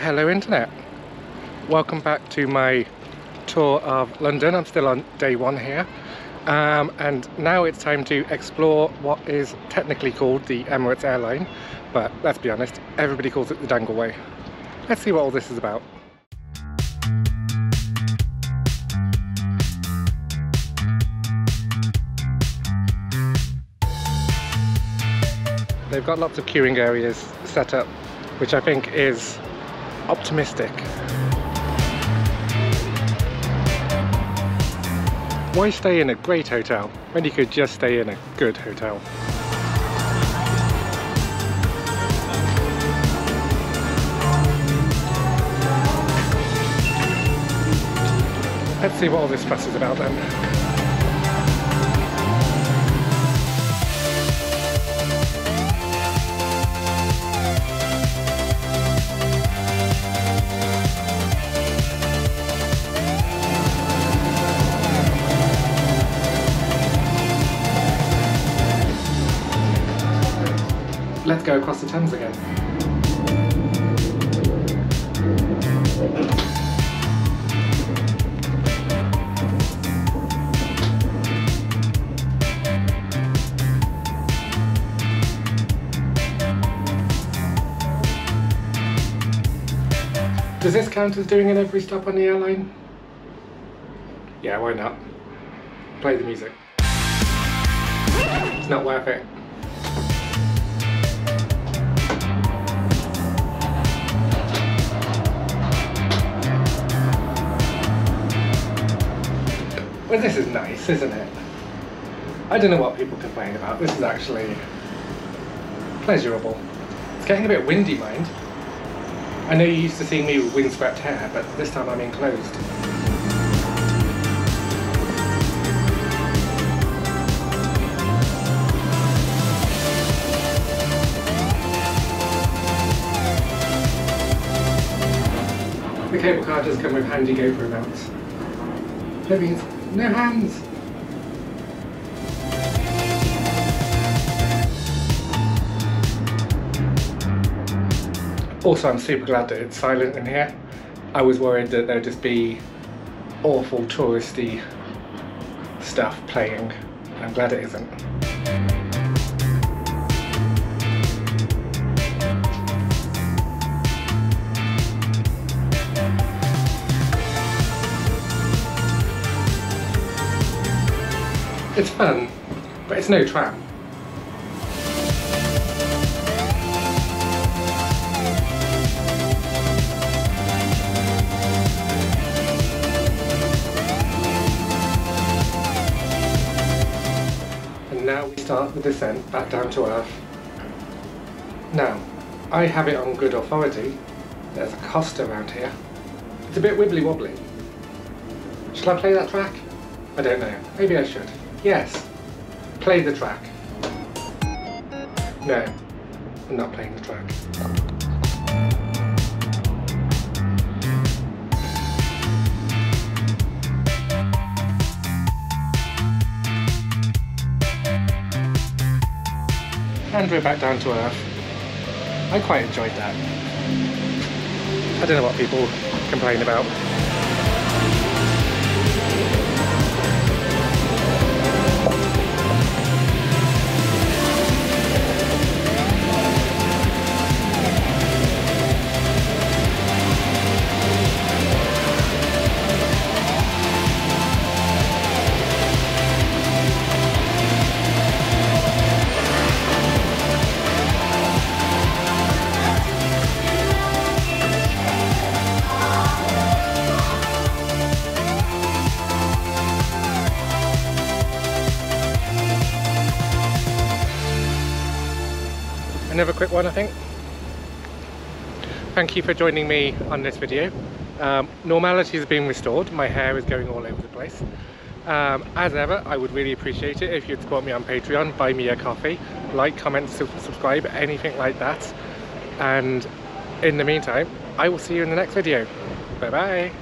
Hello internet, welcome back to my tour of London. I'm still on day 1 here, and now it's time to explore what is technically called the Emirates Air Line, but let's be honest, everybody calls it the Dangleway. Let's see what all this is about. They've got lots of queuing areas set up, which I think is optimistic. Why stay in a great hotel when you could just stay in a good hotel? Let's see what all this fuss is about then. Let's go across the Thames again. Does this count as doing it every stop on the airline? Yeah, why not? Play the music. It's not worth it. Well, this is nice, isn't it? I don't know what people complain about. This is actually pleasurable. It's getting a bit windy, mind. I know you used to see me with windswept hair, but this time I'm enclosed. The cable car does come with handy GoPro mounts. That means no hands. Also, I'm super glad that it's silent in here. I was worried that there'd just be awful touristy stuff playing. I'm glad it isn't. It's fun, but it's no tram. And now we start the descent back down to earth. Now, I have it on good authority. There's a Costa around here. It's a bit wibbly wobbly. Shall I play that track? I don't know, maybe I should. Yes, play the track. No, I'm not playing the track. And we're back down to earth. I quite enjoyed that. I don't know what people complain about. Another quick one, I think. Thank you for joining me on this video. Normality has been restored. My hair is going all over the place. As ever, I would really appreciate it if you'd support me on Patreon, buy me a coffee, like, comment, subscribe, anything like that. And in the meantime, I will see you in the next video. Bye bye.